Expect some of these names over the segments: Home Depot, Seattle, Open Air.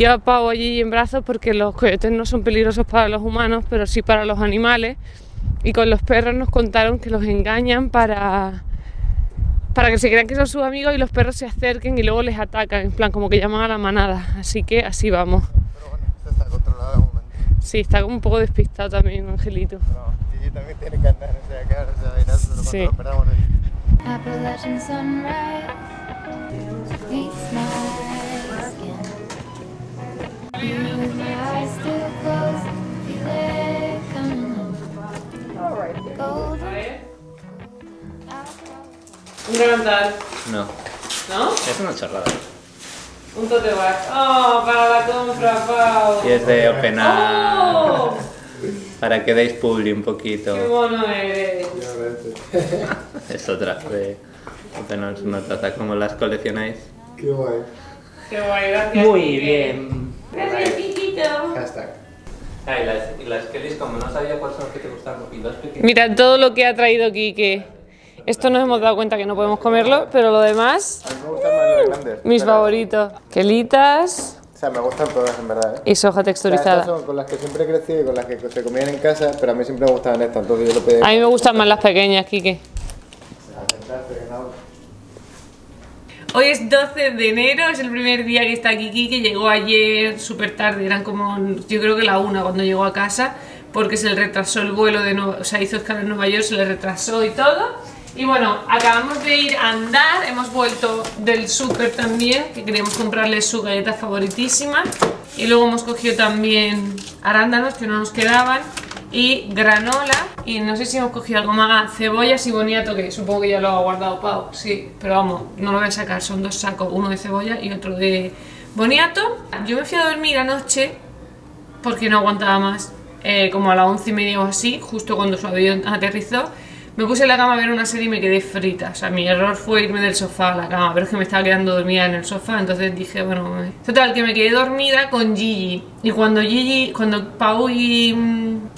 Lleva pavo allí en brazos porque los coyotes no son peligrosos para los humanos, pero sí para los animales. Y con los perros nos contaron que los engañan para que se crean que son sus amigos y los perros se acerquen y luego les atacan, en plan como que llaman a la manada. Así que así vamos. Pero bueno, esto está controlado de momento. Sí, está como un poco despistado también, Angelito. No, y también tiene que andar, o sea, que ahora se va a ir a solo cuando lo perdamos. Appalachian sunrise. ¿Un delantal? No. ¿No? Es una chorrada. Un tote bag. ¡Oh, para la compra, Pau! Y es de Open Air. ¡Oh! Para que deis publi un poquito. ¡Qué mono eres! Es otra de Open Air, una taza. ¿Cómo las coleccionáis? ¡Qué guay! ¡Qué guay! Gracias. Muy bien. Gracias, Piquito. Hashtag. Ah, y las pelis, como no sabía cuáles son las que te gustan, los pequeños. Mira todo lo que ha traído Quique. Esto nos hemos dado cuenta que no podemos comerlo, pero lo demás... A mí me gustan más los grandes. Mis favoritos. Quelitas... O sea, me gustan todas en verdad, ¿eh? Y soja texturizada. O sea, estas son con las que siempre crecí y con las que se comían en casa, pero a mí siempre me gustaban estas, entonces yo lo pedí. A mí me gustan más las pequeñas, Quique. Hoy es 12 de enero, es el primer día que está aquí Quique. Llegó ayer súper tarde, eran como... yo creo que la 1 cuando llegó a casa, porque se le retrasó el vuelo de Nueva... o sea, hizo escala en Nueva York, se le retrasó y todo. Y bueno, acabamos de ir a andar, hemos vuelto del súper también, que queríamos comprarle su galleta favoritísima. Y luego hemos cogido también arándanos, que no nos quedaban, y granola. Y no sé si hemos cogido algo más, cebollas y boniato, que supongo que ya lo ha guardado Pau. Sí, pero vamos, no lo voy a sacar, son dos sacos, uno de cebolla y otro de boniato. Yo me fui a dormir anoche porque no aguantaba más, como a las 11:30 o así, justo cuando su avión aterrizó. Me puse en la cama a ver una serie y me quedé frita. O sea, mi error fue irme del sofá a la cama, pero es que me estaba quedando dormida en el sofá, entonces dije, bueno... Total, que me quedé dormida con Gigi. Y cuando Pau y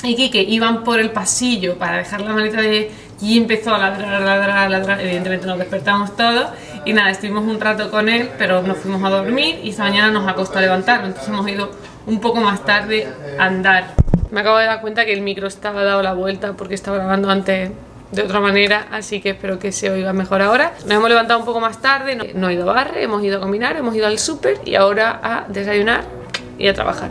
Quique iban por el pasillo para dejar la maleta de... Gigi empezó a ladrar, evidentemente nos despertamos todos. Y nada, estuvimos un rato con él, pero nos fuimos a dormir y esta mañana nos ha costado levantarnos. Entonces hemos ido un poco más tarde a andar. Me acabo de dar cuenta que el micro estaba dado la vuelta porque estaba grabando antes... de otra manera, así que espero que se oiga mejor ahora. Nos hemos levantado un poco más tarde, no he ido a barre, hemos ido a caminar, hemos ido al súper y ahora a desayunar y a trabajar.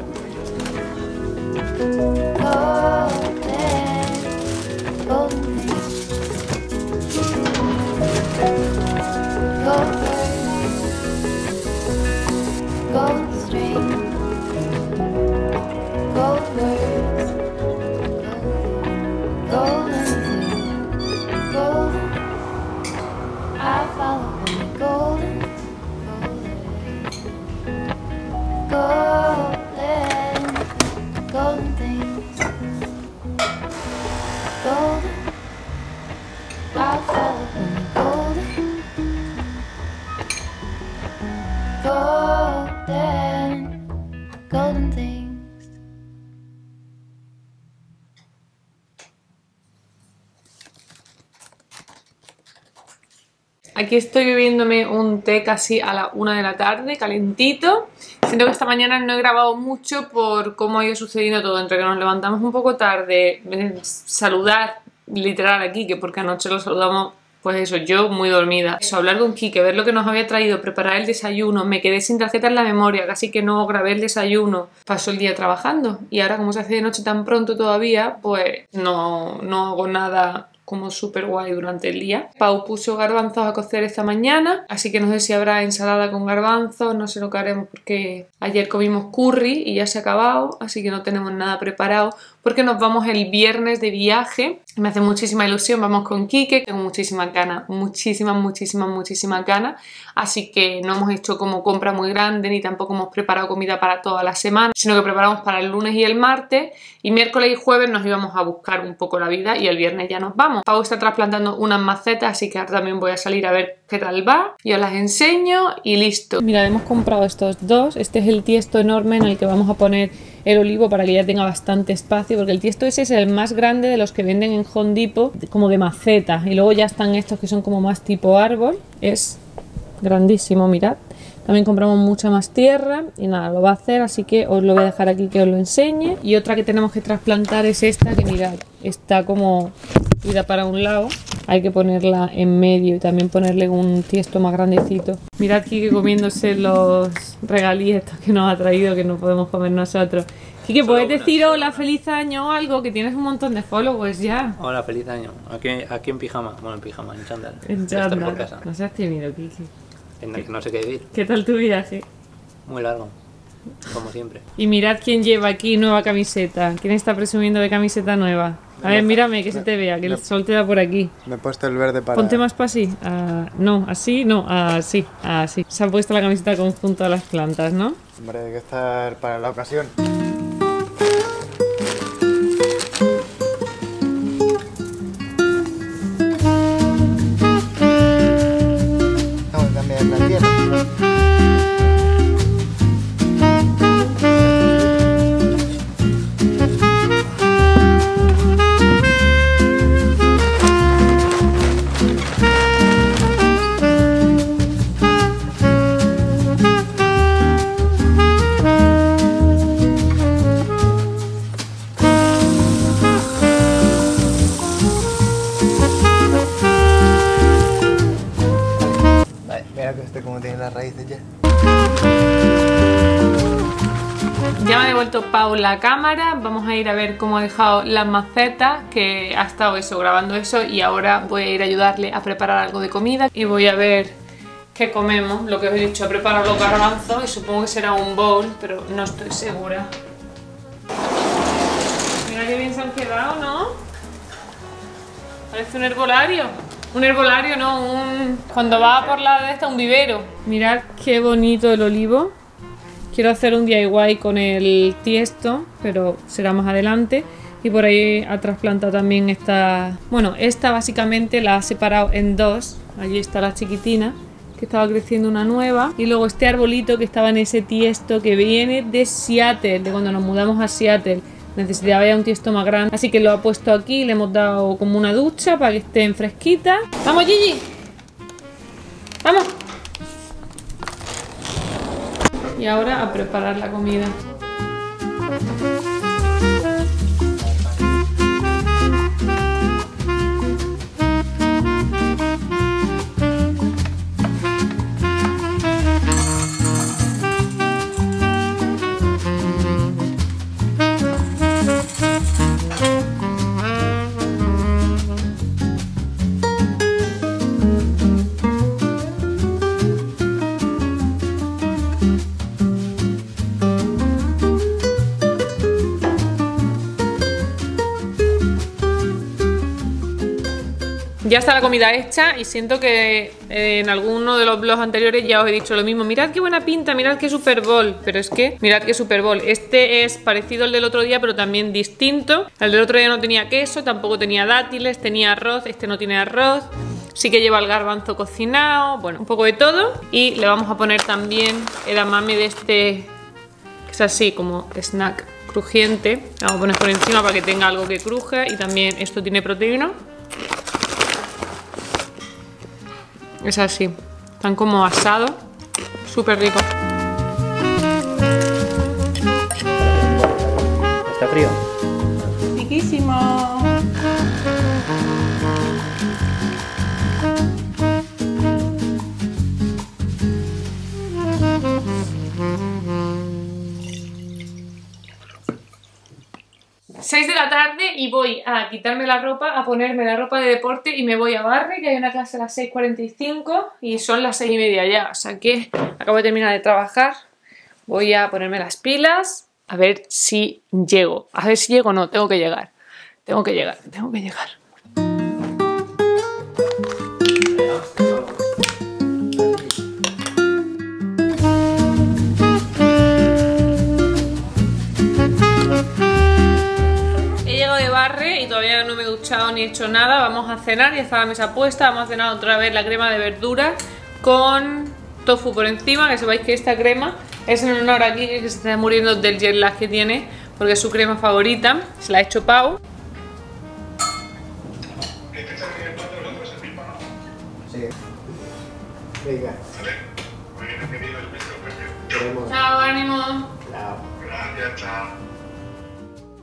Aquí estoy bebiéndome un té casi a la 1 de la tarde, calentito. Siento que esta mañana no he grabado mucho por cómo ha ido sucediendo todo, entre que nos levantamos un poco tarde, saludar literal a Quique, porque anoche lo saludamos, pues eso, yo muy dormida. Eso, hablar con Quique, ver lo que nos había traído, preparar el desayuno, me quedé sin tarjeta en la memoria, casi que no grabé el desayuno. Pasó el día trabajando y ahora como se hace de noche tan pronto todavía, pues no hago nada... como súper guay durante el día. Pau puso garbanzos a cocer esta mañana, así que no sé si habrá ensalada con garbanzos, no sé lo que haremos porque ayer comimos curry y ya se ha acabado, así que no tenemos nada preparado porque nos vamos el viernes de viaje. Me hace muchísima ilusión, vamos con Quique, tengo muchísima gana, muchísima gana, así que no hemos hecho como compra muy grande ni tampoco hemos preparado comida para toda la semana, sino que preparamos para el lunes y el martes, y miércoles y jueves nos íbamos a buscar un poco la vida y el viernes ya nos vamos. Pau está trasplantando unas macetas, así que ahora también voy a salir a ver qué tal va. Yo las enseño y listo. Mira, hemos comprado estos dos. Este es el tiesto enorme en el que vamos a poner el olivo para que ya tenga bastante espacio, porque el tiesto ese es el más grande de los que venden en Home Depot, como de macetas. Y luego ya están estos que son como más tipo árbol. Es grandísimo, mirad. También compramos mucha más tierra y nada, lo va a hacer, así que os lo voy a dejar aquí que os lo enseñe. Y otra que tenemos que trasplantar es esta, que mirad, está como ida para un lado. Hay que ponerla en medio y también ponerle un tiesto más grandecito. Mirad Kike comiéndose los regalíes estos que nos ha traído, que no podemos comer nosotros. Kike, ¿puedes decir hola, feliz año o algo? Que tienes un montón de followers ya. Hola, feliz año. Aquí en pijama. Bueno, en pijama, en chándal. En chándal. No seas tímido, Kike. No sé qué decir. ¿Qué tal tu viaje? Muy largo, como siempre. Y mirad quién lleva aquí nueva camiseta. ¿Quién está presumiendo de camiseta nueva? A ver, mírame, que se te vea, que el sol te da por aquí. Me he puesto el verde para... Ponte más para así. No, así, no, así, así. Se ha puesto la camiseta conjunta a las plantas, ¿no? Hombre, hay que estar para la ocasión. Ya me ha devuelto Pau la cámara, vamos a ir a ver cómo ha dejado las macetas, que ha estado eso, grabando eso, y ahora voy a ir a ayudarle a preparar algo de comida y voy a ver qué comemos. Lo que os he dicho, he preparado los garbanzos y supongo que será un bowl, pero no estoy segura. Mira qué bien se han quedado, ¿no? Parece un herbolario. Un herbolario, no, cuando va por la de esta, un vivero. Mirad qué bonito el olivo. Quiero hacer un DIY con el tiesto, pero será más adelante. Y por ahí ha trasplantado también esta... Bueno, esta básicamente la ha separado en dos. Allí está la chiquitina, que estaba creciendo una nueva. Y luego este arbolito que estaba en ese tiesto, que viene de Seattle, de cuando nos mudamos a Seattle. Necesitaba ya un tiesto más grande, así que lo ha puesto aquí. Le hemos dado como una ducha para que estén fresquitas. ¡Vamos, Gigi! ¡Vamos! Y ahora a preparar la comida. Ya está la comida hecha y siento que en alguno de los blogs anteriores ya os he dicho lo mismo. Mirad qué buena pinta, mirad qué Super Bowl. Pero es que, mirad qué Super Bowl. Este es parecido al del otro día, pero también distinto. El del otro día no tenía queso, tampoco tenía dátiles, tenía arroz. Este no tiene arroz. Sí que lleva el garbanzo cocinado, bueno, un poco de todo. Y le vamos a poner también el edamame de este, que es así como snack crujiente. Le vamos a poner por encima para que tenga algo que cruje. Y también esto tiene proteína. Es así, están como asados, súper rico. ¿Está frío? Riquísimo. Tarde y voy a quitarme la ropa, a ponerme la ropa de deporte y me voy a Barre, que hay una clase a las 6:45 y son las 6:30 ya, o sea que acabo de terminar de trabajar. Voy a ponerme las pilas, a ver si llego, no, tengo que llegar. Y todavía no me he duchado ni he hecho nada. Vamos a cenar, ya está la mesa puesta. Vamos a cenar otra vez la crema de verduras con tofu por encima. Que sepáis que esta crema es en honor a Kike, que se está muriendo del jet lag que tiene, porque es su crema favorita. Se la ha hecho Pau. Sí. Venga. Bueno, querido, el beso. Chao, ánimo. Chao. Gracias, chao.